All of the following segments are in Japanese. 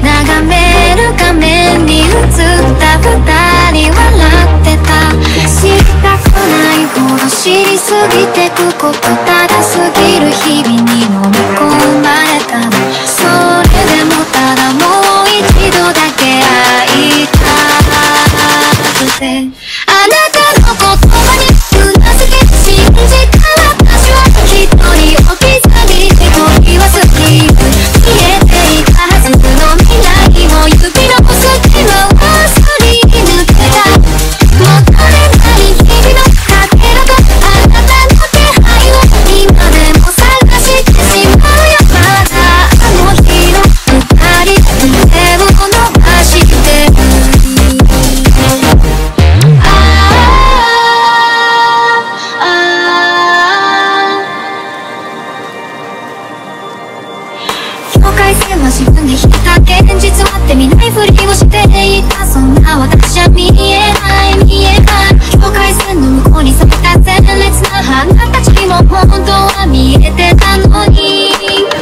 眺める画面に過ぎてくこと、ただすぎる日々に飲み込まれたの。それでもただもう一度だけ会いたくて、あなたの言葉にうなずき、信じた私は一人を刻みて恋はスキップ、消えていたはずの未来も指の隙間はすり抜けた。もたれない日々のかけらとあなたの気配を今でも探してしまうよ。まだあの日の二人、手を伸ばしてああああ、境界線は自分で引いた。現実はって見ないふりをしていた。そんな私は見えない見えない、境界線の向こうに咲いた鮮烈な花たちも本当は見えてたのに、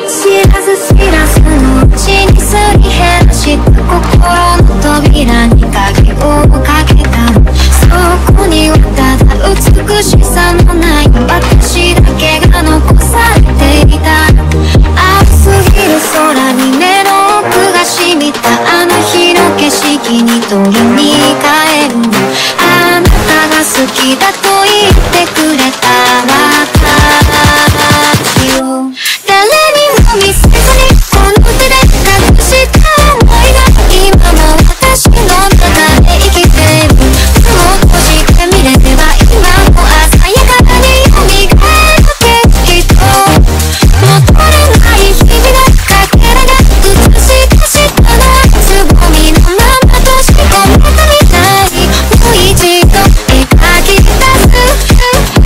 知らず知らずのうちにすり減らした心の扉に鍵をかけた。そこにはただ美しさのない私だけが残されていた。青すぎる空に目の奥が染みたあの日の景色に取りに帰る。あなたが好きだと言ってくれた私を誰にも見せずにこの手で隠した想いが今の私の中で生きている。そっとしてみれては今も鮮やかに蘇る景色と、戻れない日々のかけらが美しくしたな。つぼみのままとし込めた未来、もう一度描き出す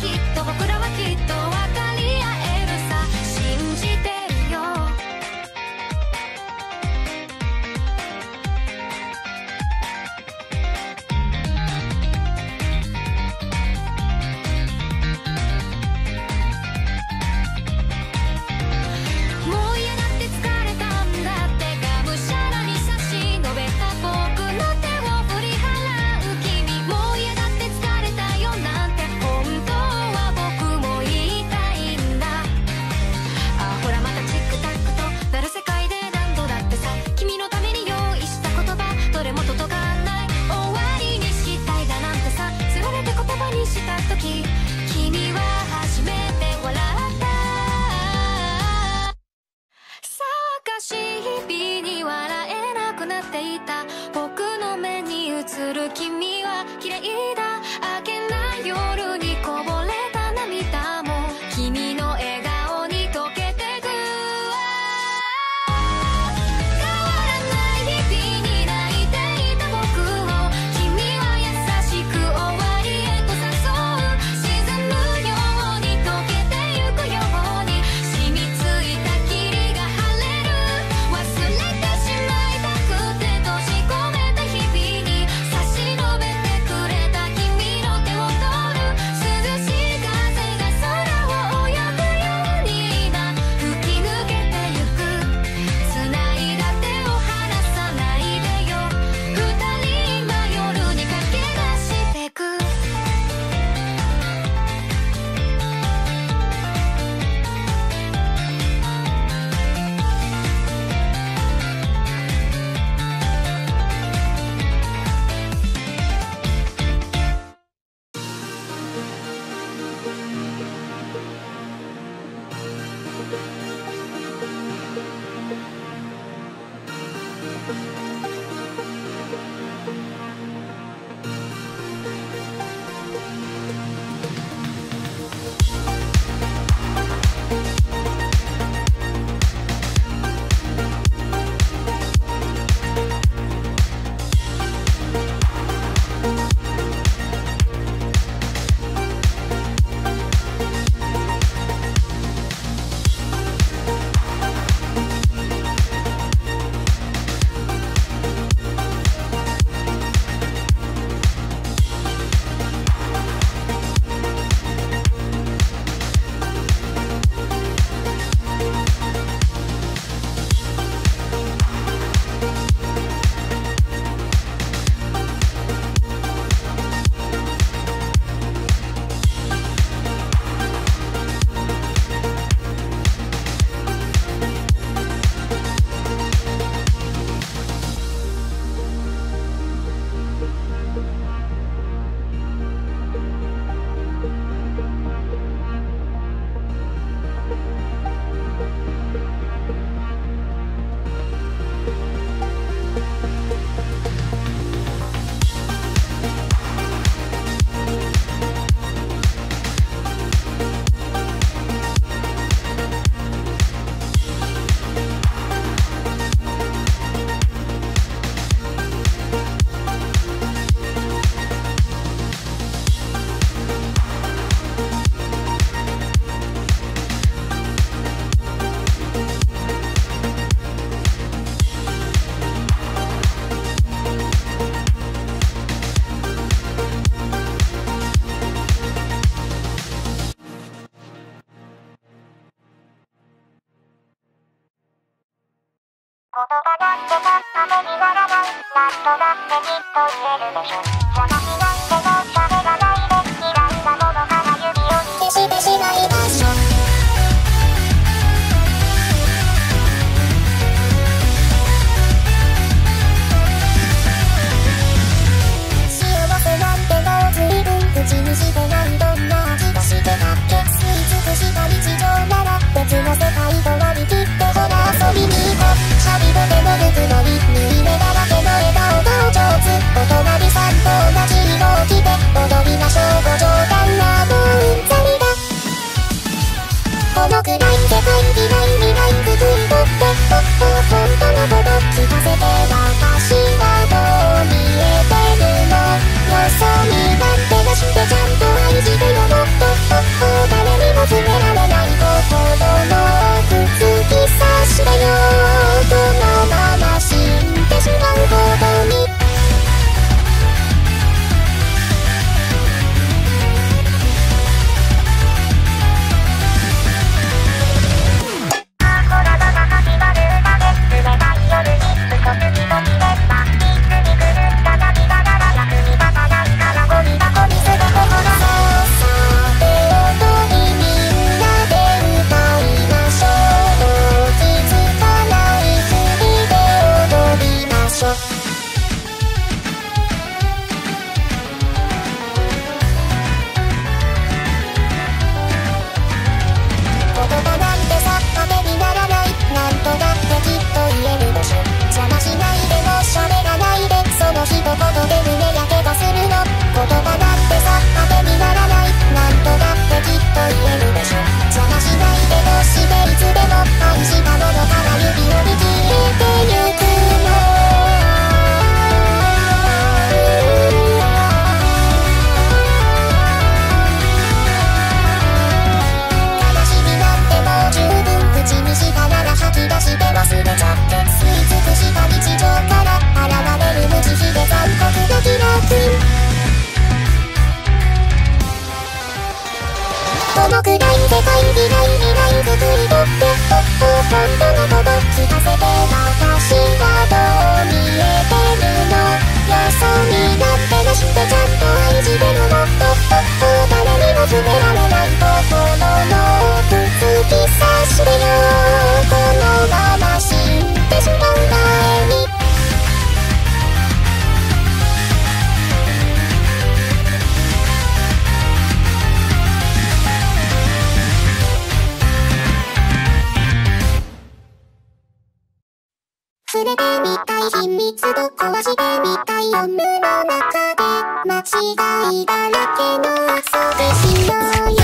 僕らはきっと分かり合えるさ、信じてるよ。もう嫌だって疲れたんだってがむしゃらに差し伸べた僕の手を振り払う君。もう嫌だって疲れたよなんて本当は僕も言いたいんだ。あほらまたチックタックとなる世界で何度だってさ、君のために用意した言葉どれも届かない。終わりにしたいだなんてさ、つられて言葉にした時君は初めて笑った。騒がしい日々に笑えなくなっていた僕の目に映る君は綺麗だ。明けない夜にこぼれた涙も君の笑顔に溶けてく。変わらない日々に泣いていた僕を君は優しく終わりへと誘う。沈むように溶けてゆくように染みついた霧が晴れる。忘れてしまいたくて閉じ込めた日々に差し伸べてくれた君の手を取る。涼しい風が空を泳ぐように今吹き抜けてゆく。繋いだ手を離さないでよ、二人今夜に駆け出してく。言葉だってためにならない。ラットだってきっと言えるでしょ。私なんても喋らないで、嫌いなものから指を引きしてしまいましょう。幸せなんてもう随分口にしてない。どんな味がしてたっけ。吸い尽くした日常なら別の世界と割り切ってほら遊びに行こう。シャリボテのぬくもり、縫い目だらけの笑顔がお上手。お隣さんと同じ色このくらい世界未来未来作り取って本当のこと聞かせて、私はどう見えてるのよ。そうになってなしてちゃんと愛してるの、誰にも触れられない心の奥突き刺してよ。このまま死んでしまう前に、触れてみたい秘密を壊してみたい夜の中で、間違いだらけの約束しようよ。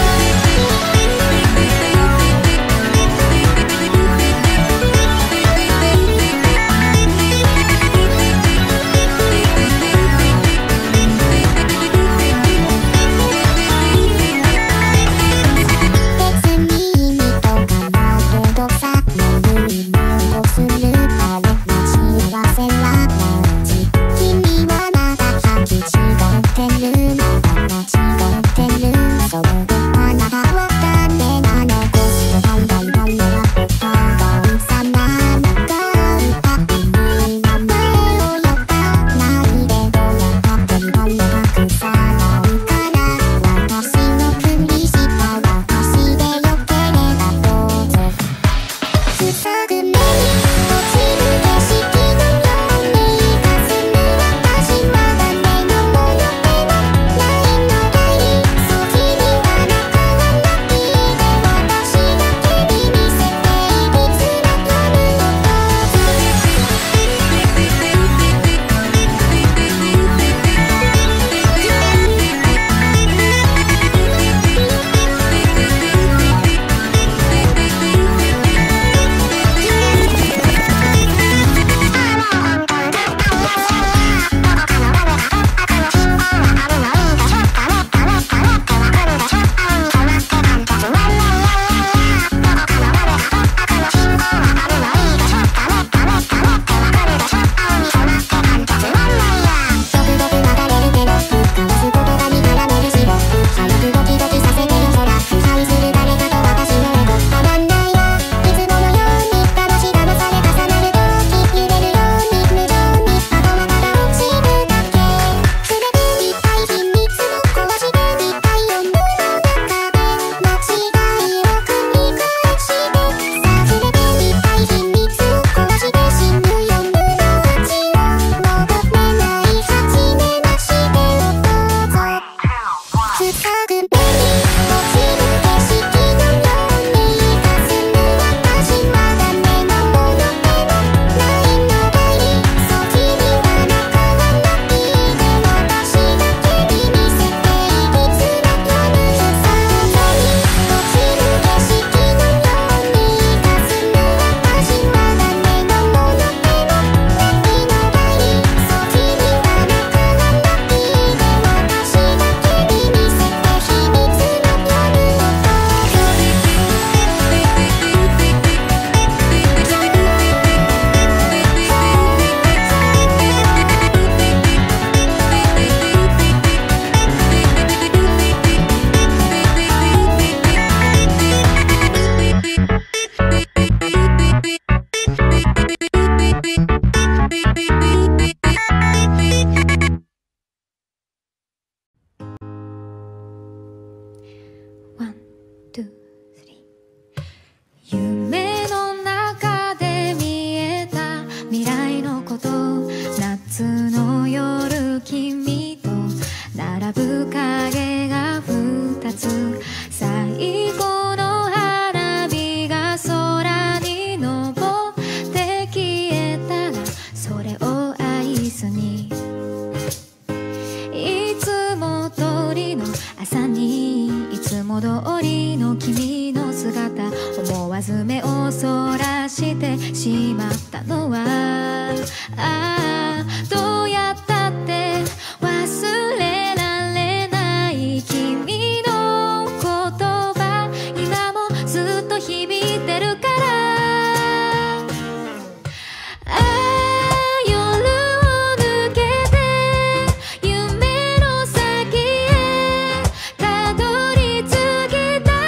夢の先へたどり着きたい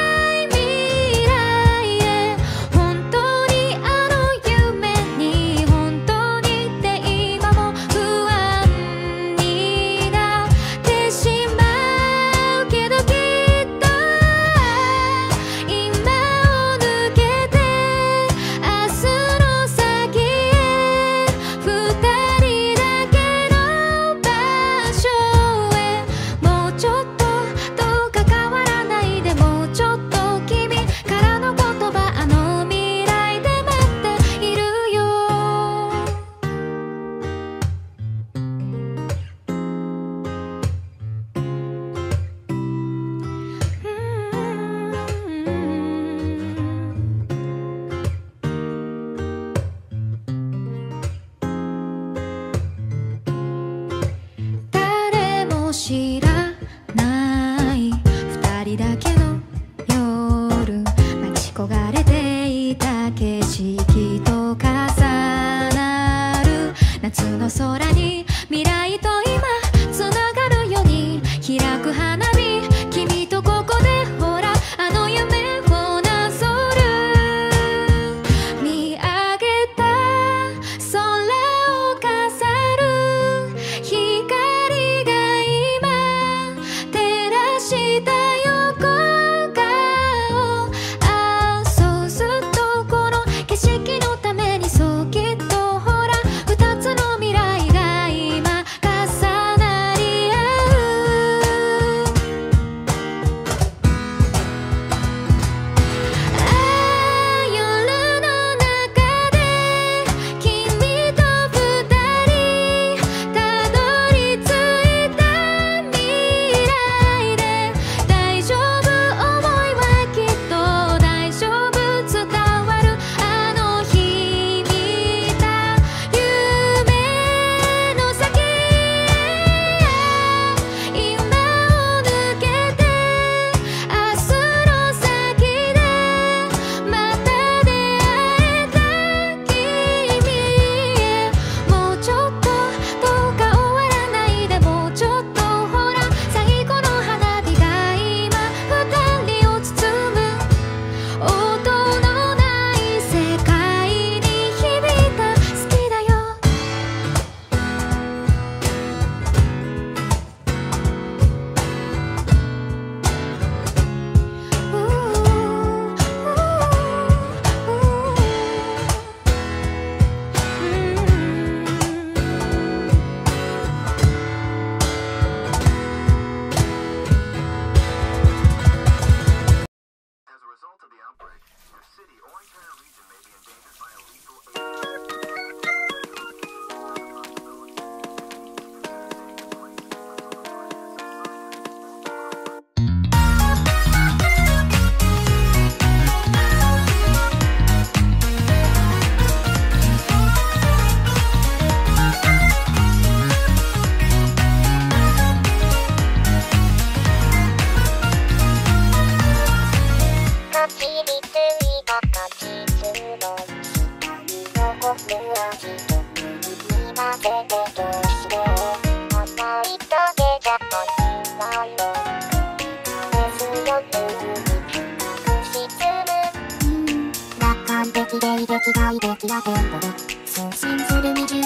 ない時がテンポで送信する23時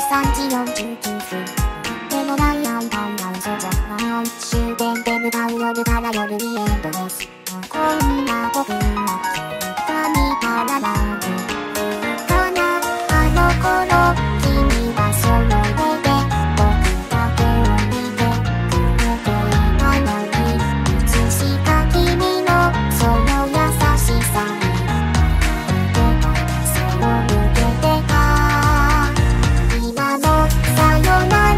49分、でもない間が嘘じゃない。終電で向かう夜から夜にエンドレス、こんな僕は他にからなんていいかな。あの頃君はその目で僕だけを見てくれていたのに、いつしか君のその優しさに先でラジ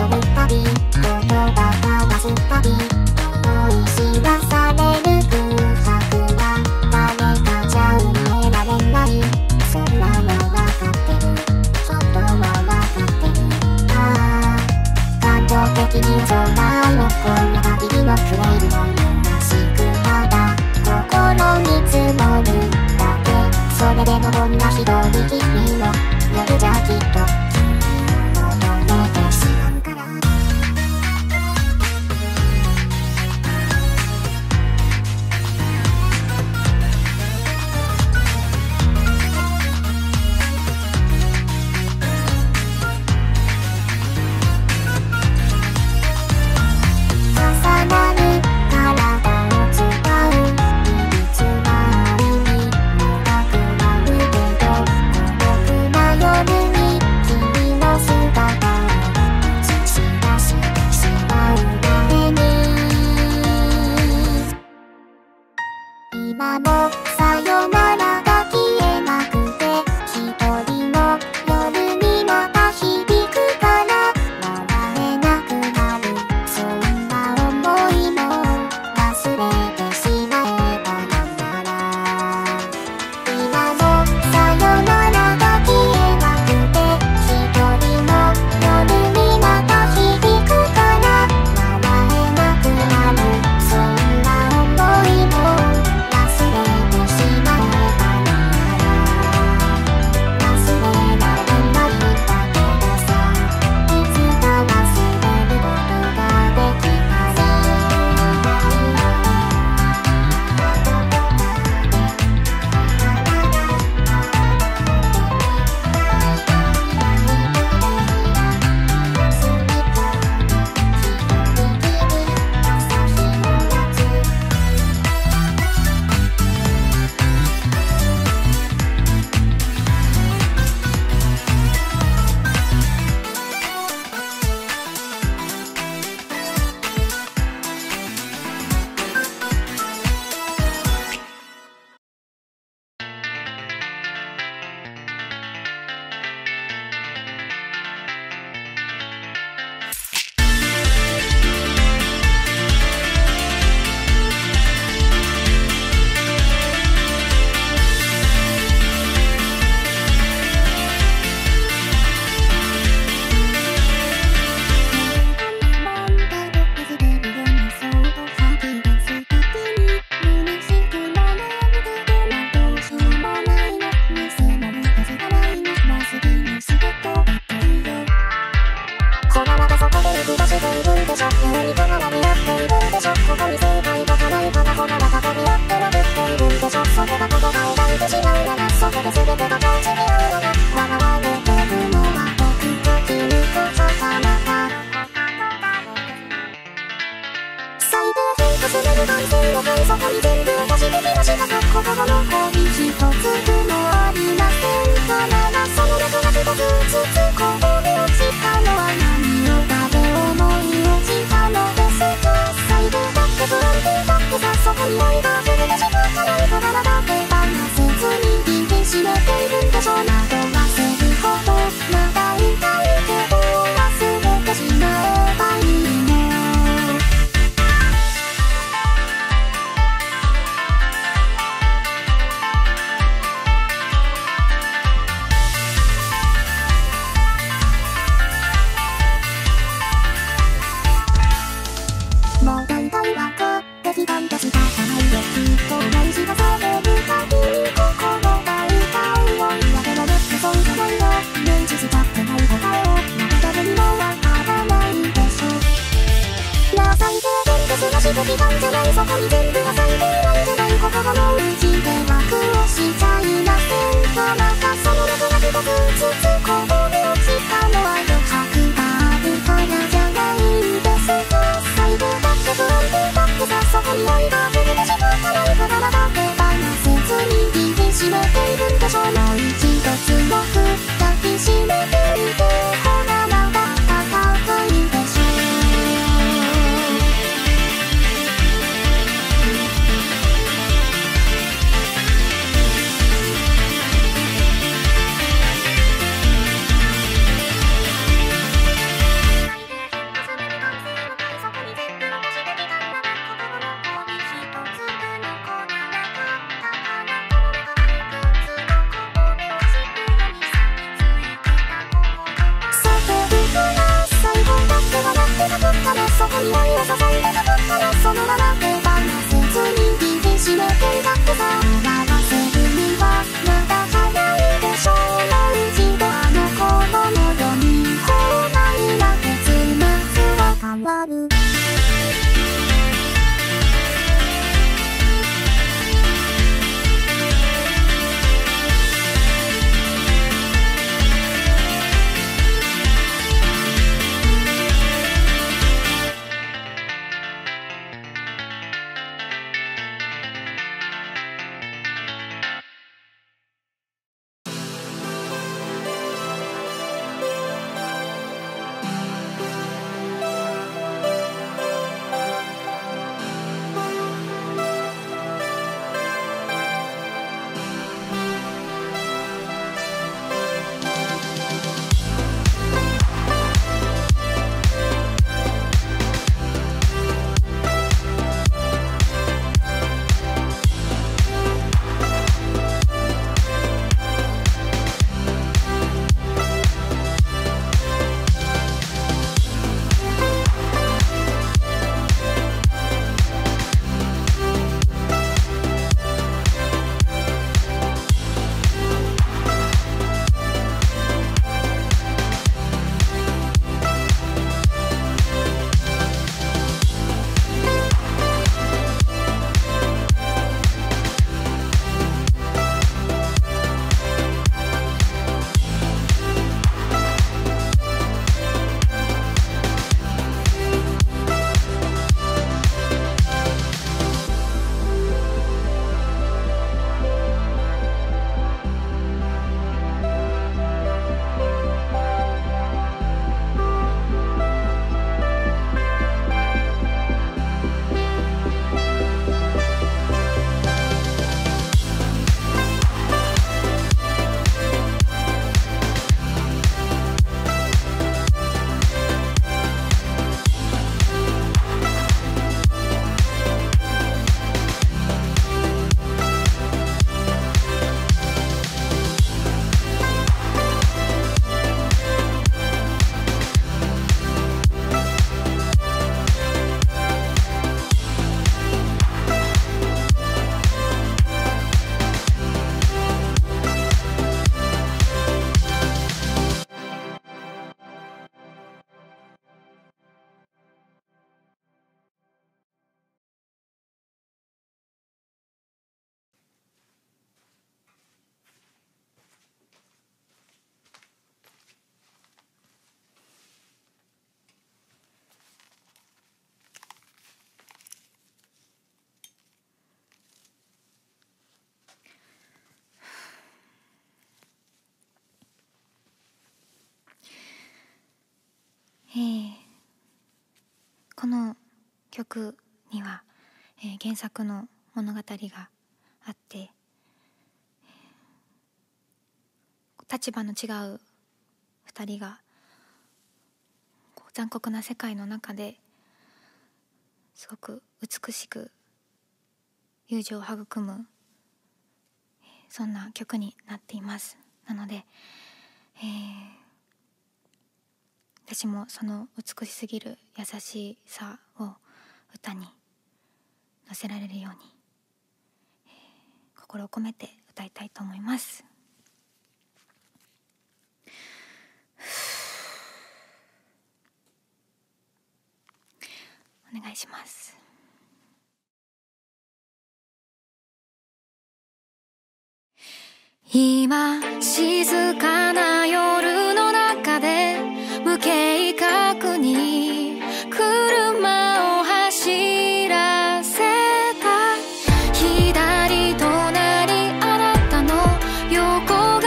ョル旅、言葉交わす旅、恋しがされる空白が誰かじゃ埋められない。そんなのわかってる、ちょっとはわかってる。ああ、感情的に情愛を込めた日々のフレームを虚しくただ心に積もるだけ。それでもこんなひどい君の夜じゃきっと今もさよならが消えなくて、一人の夜にまた響くから回れなくなる。そんな思いも忘れてしまえばなら。今もさよならが消えなくて、一人の夜にまた響くから回れなくなる。そんな思いも「もうだんだんわかってきたんだした」この曲には、原作の物語があって、立場の違う2人が残酷な世界の中ですごく美しく友情を育む、そんな曲になっています。なので、私もその美しすぎる優しさを歌に乗せられるように、心を込めて歌いたいと思います。お願いします。今静かな夜の中で無計画に車を走らせた。左隣あなたの横顔を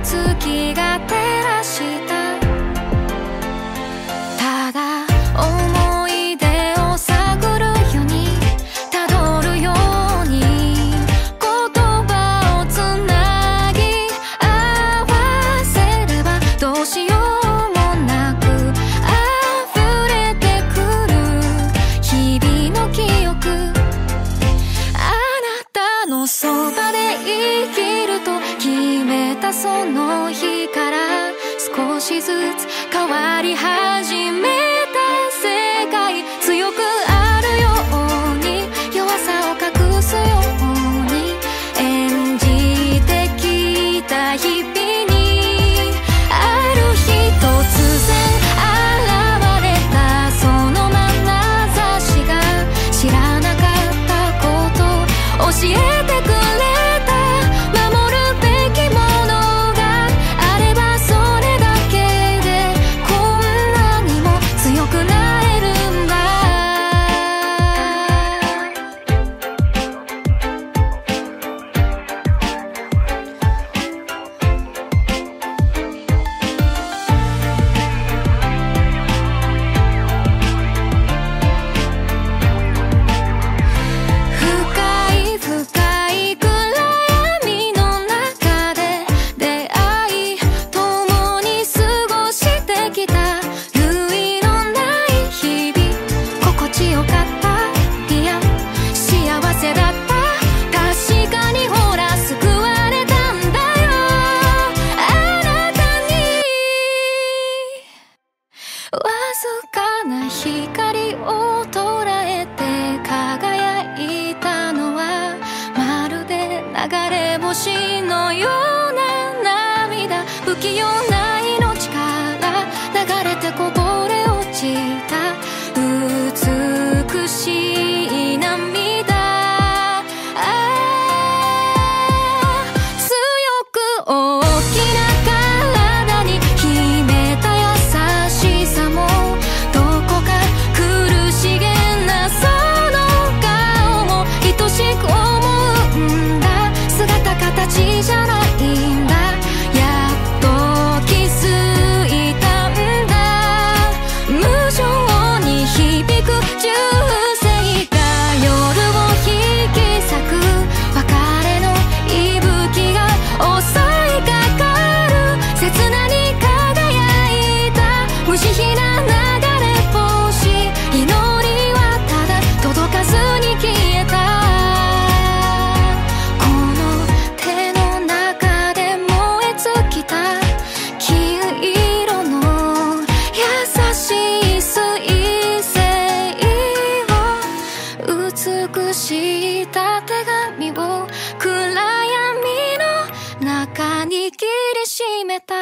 月が照らした。ただ思い出を探るようにたどるように言葉をつなぎ合わせればどうしようそばで生きると決めたその日から少しずつ変わり始めた世界。強くあるように弱さを隠すように演じてきた日々にある日突然現れたその眼差しが知らなかったことを教え光を捉えて輝いたのはまるで流れ星のような涙。不器用な命から流れてこぼれ落ちた美しい涙。ああ強く大きな形じゃないんだ。やっと気づいたんだ。無情に響く銃声が夜を引き裂く。別れの息吹が襲いかかる。刹那に輝いた無慈悲な流れ星。祈りはただ届かずに消えた。美しい手紙を暗闇の中に切りしめた。あ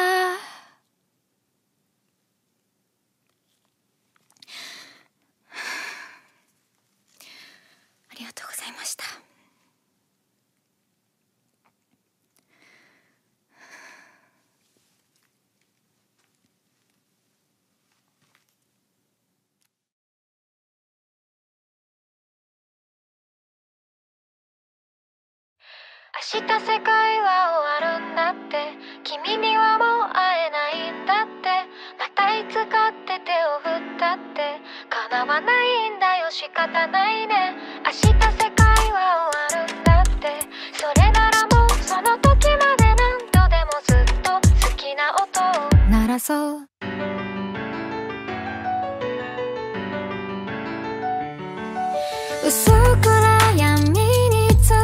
りがとうございました。明日世界は終わるんだって、君にはもう会えないんだって、またいつかって手を振ったって叶わないんだよ。仕方ないね。明日世界は終わるんだって、それならもうその時まで何度でもずっと好きな音を鳴らそう。薄暗闇に包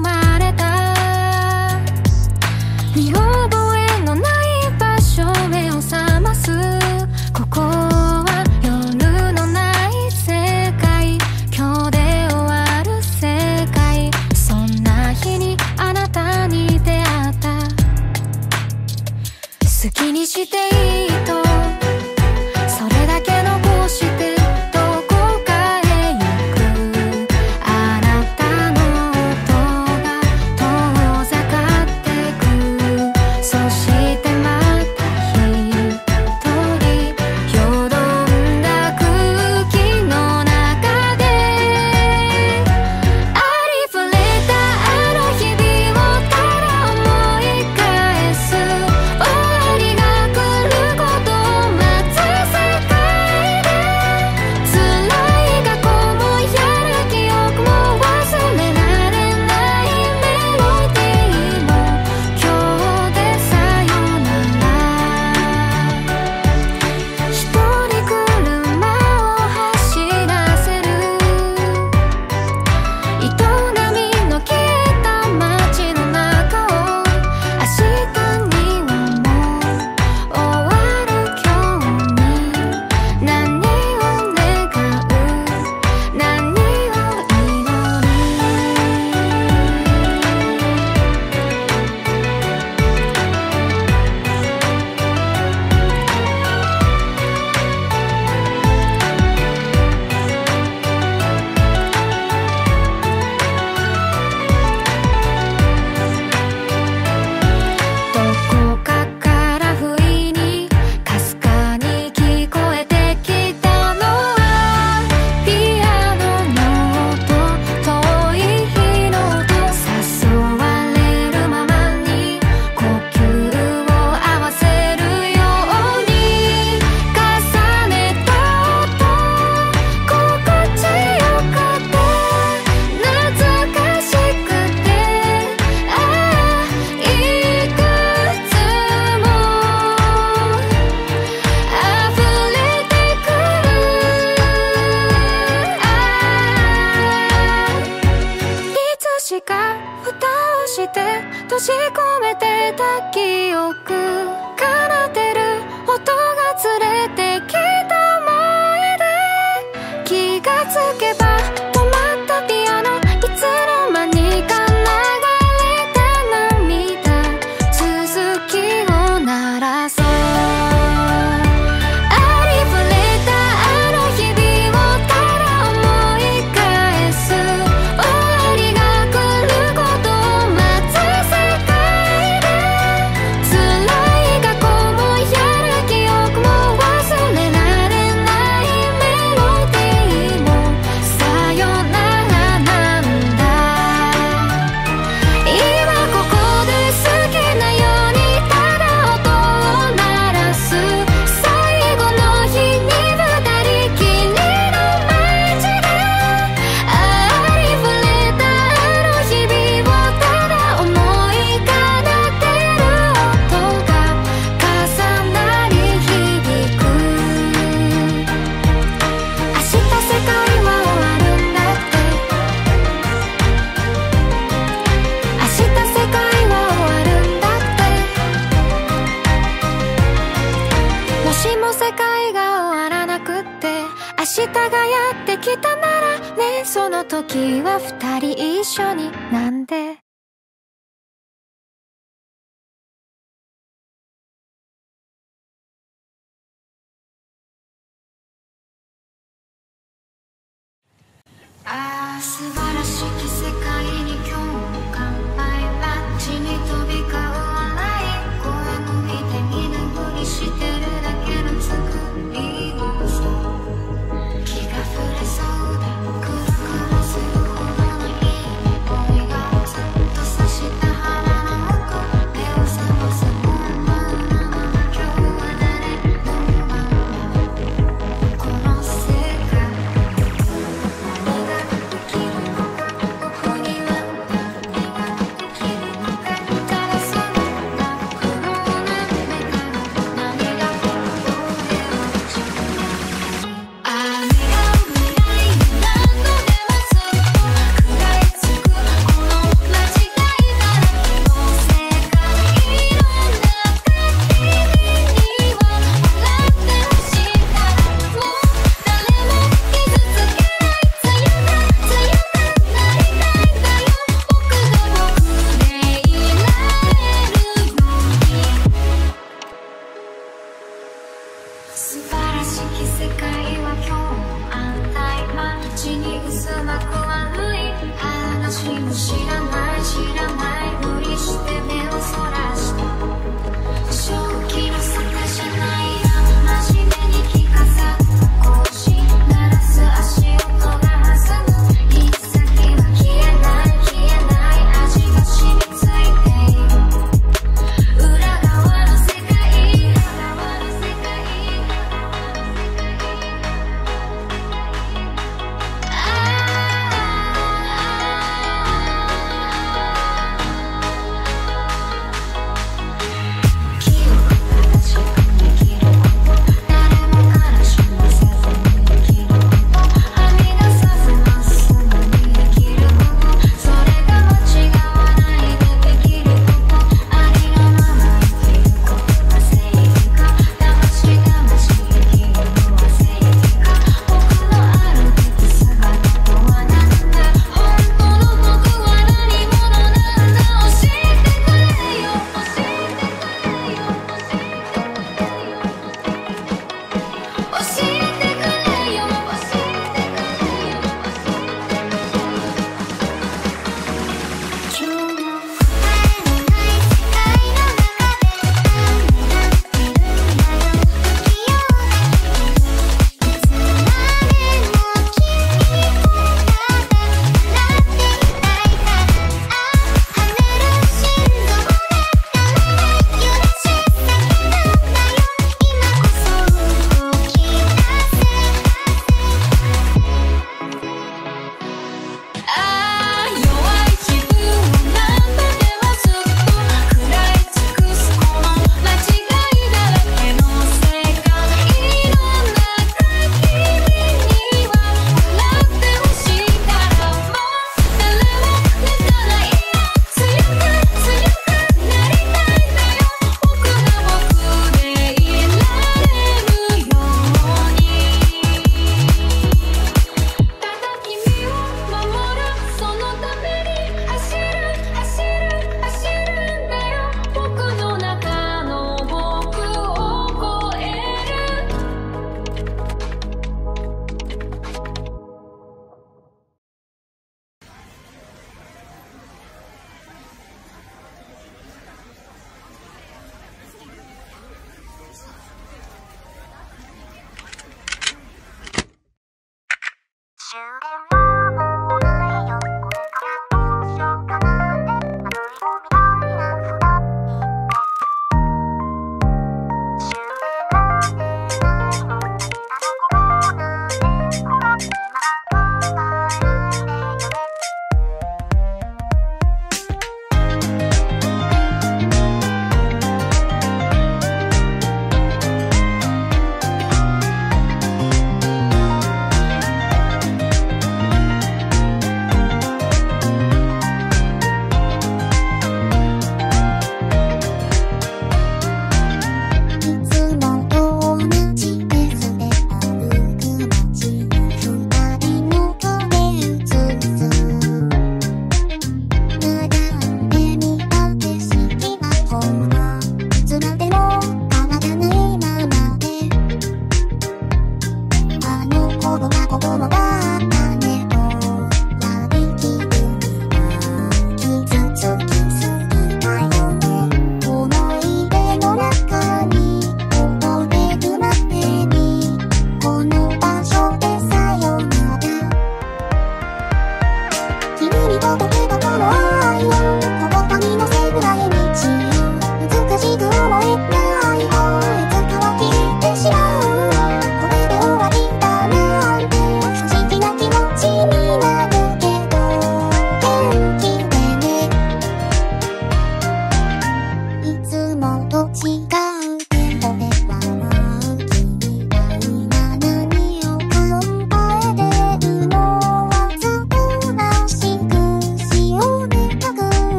まれ見覚えのない場所、目を覚ます。ここは夜のない世界。今日で終わる。して閉じ込めてた記憶、奏でる音が連れてきた前で気がつけば止まったピアノ、いつの間にか流れた涙、続きを鳴らそう。明日がやってきたならね、その時は二人一緒になんでああ素晴らしき世界に今日も乾杯、街に飛び交う笑い、声向いて見ぬふりしてるだけの作りを「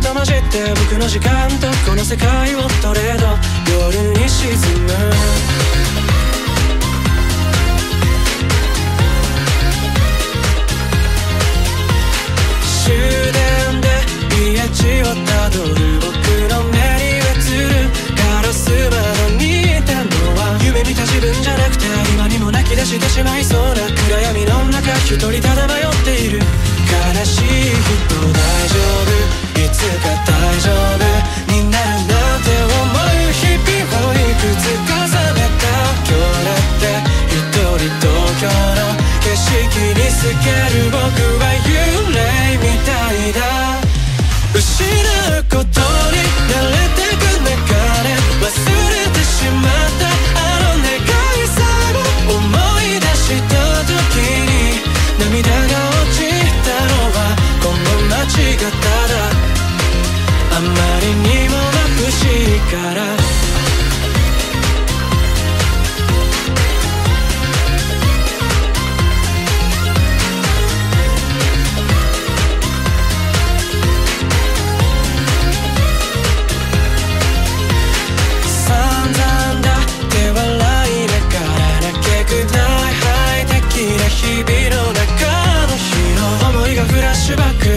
と混じって僕の時間とこの世界をトレード、夜に沈む終電で家路をたどる僕の目に映るガラス窓にいたのは夢見た自分じゃなくて、今にも泣き出してしまいそうな暗闇の中、一人ただ迷っている悲しい人。大丈夫、いつか大丈夫になるなんて思う日々をいくつ重ねた。今日だって一人東京の景色に透ける僕は幽霊みたいだ。失うことに慣れてく中で忘れてしまったあの願いさえ思い出した時に涙が落ちたのはこの街がただあまりにも不思議から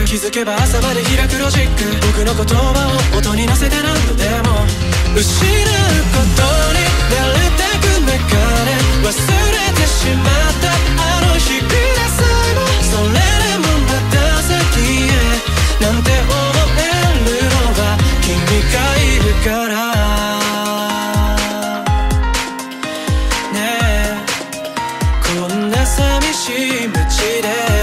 気づけば朝まで開くロジック、僕の言葉を音に乗せて何度でも失うことに慣れてく中で忘れてしまったあの日々でさえも、それでもまた先へなんて思えるのは君がいるからねえ、こんな寂しい街で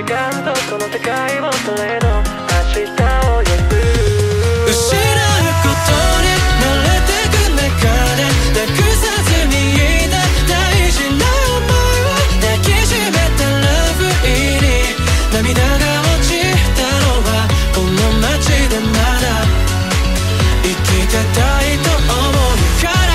時間とこの世界をそれの明日を呼ぶ。失うことに慣れてく中でなくさずにいた大事な思いを抱きしめたら不意に涙が落ちたのはこの街でまだ生きてたいと思うから、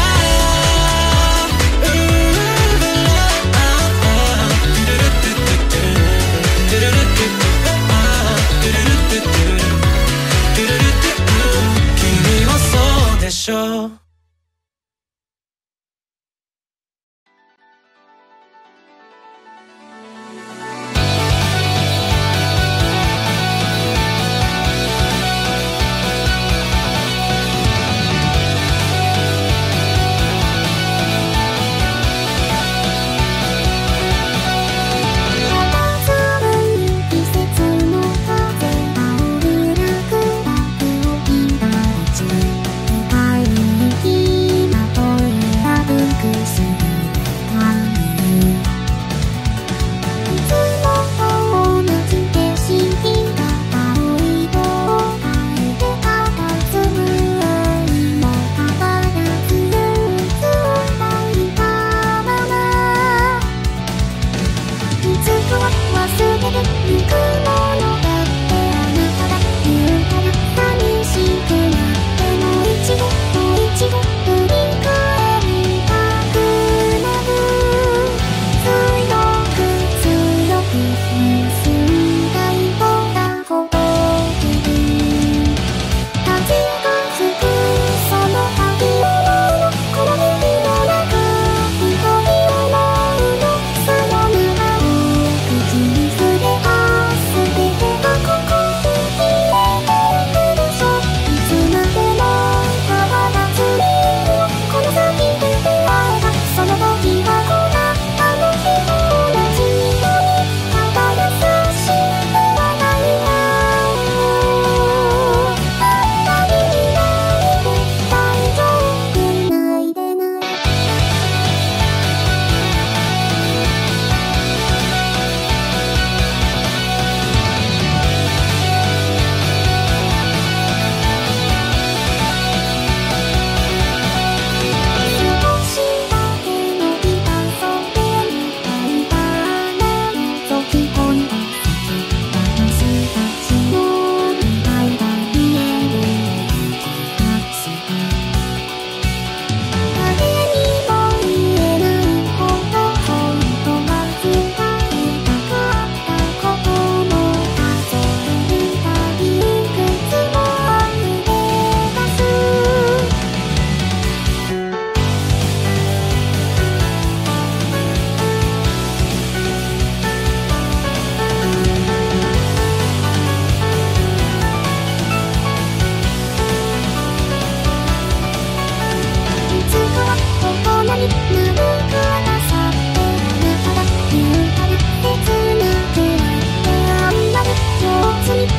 モ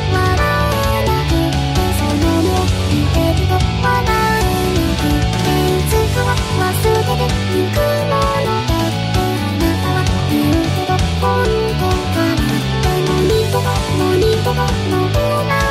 ニトがモニトが